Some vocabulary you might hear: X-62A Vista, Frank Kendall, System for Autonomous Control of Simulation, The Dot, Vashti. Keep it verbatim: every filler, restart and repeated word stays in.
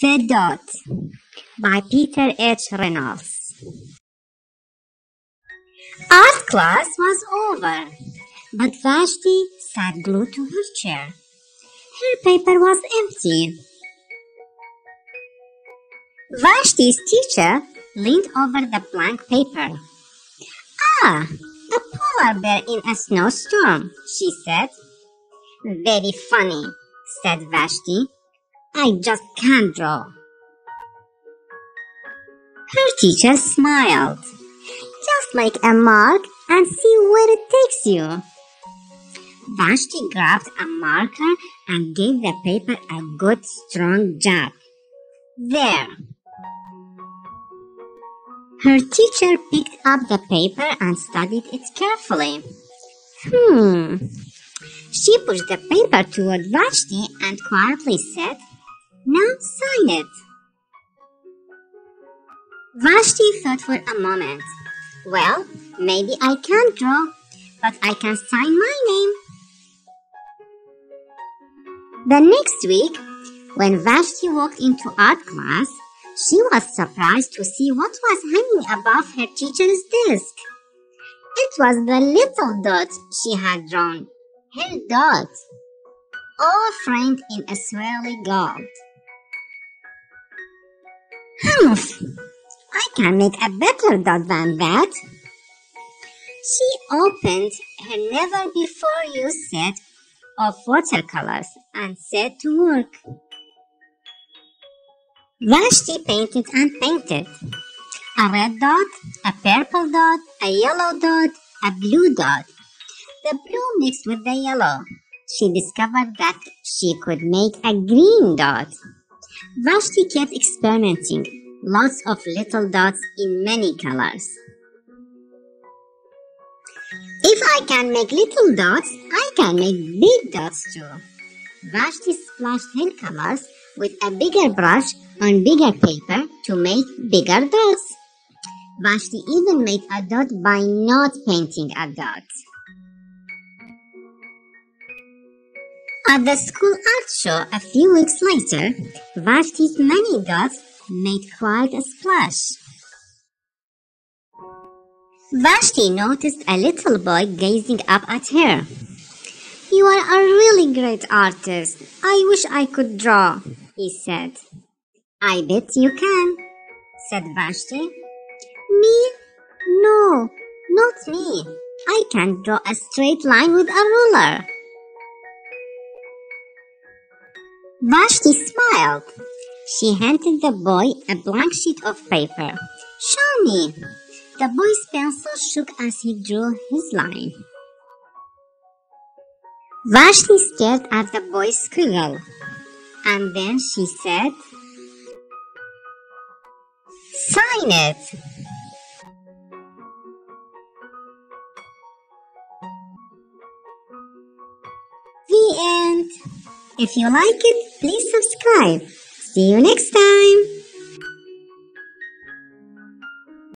The Dot by Peter H. Reynolds. Art class was over, but Vashti sat glued to her chair. Her paper was empty. Vashti's teacher leaned over the blank paper. Ah, a polar bear in a snowstorm, she said. Very funny, said Vashti. I just can't draw. Her teacher smiled. Just make a mark and see where it takes you. Vashti grabbed a marker and gave the paper a good strong jab. There. Her teacher picked up the paper and studied it carefully. Hmm. She pushed the paper toward Vashti and quietly said, "Now sign it." Vashti thought for a moment. Well, maybe I can't draw, but I can sign my name. The next week, when Vashti walked into art class, she was surprised to see what was hanging above her teacher's desk. It was the little dot she had drawn, her dot, all framed in a swirly gold. Humph! I can make a better dot than that. She opened her never-before-used set of watercolors and set to work. Vashti painted and painted. A red dot, a purple dot, a yellow dot, a blue dot. The blue mixed with the yellow. She discovered that she could make a green dot. Vashti kept experimenting. Lots of little dots in many colors. If I can make little dots, I can make big dots too. Vashti splashed her colors with a bigger brush on bigger paper to make bigger dots. Vashti even made a dot by not painting a dot. At the school art show a few weeks later, Vashti's many dots made quite a splash. Vashti noticed a little boy gazing up at her. "You are a really great artist. I wish I could draw," he said. "I bet you can," said Vashti. "Me? No, not me. I can draw a straight line with a ruler." Vashti smiled. She handed the boy a blank sheet of paper. "Show me." The boy's pencil shook as he drew his line. Vashti stared at the boy's scribble, and then she said, "Sign it." The end. If you like it, please subscribe. See you next time!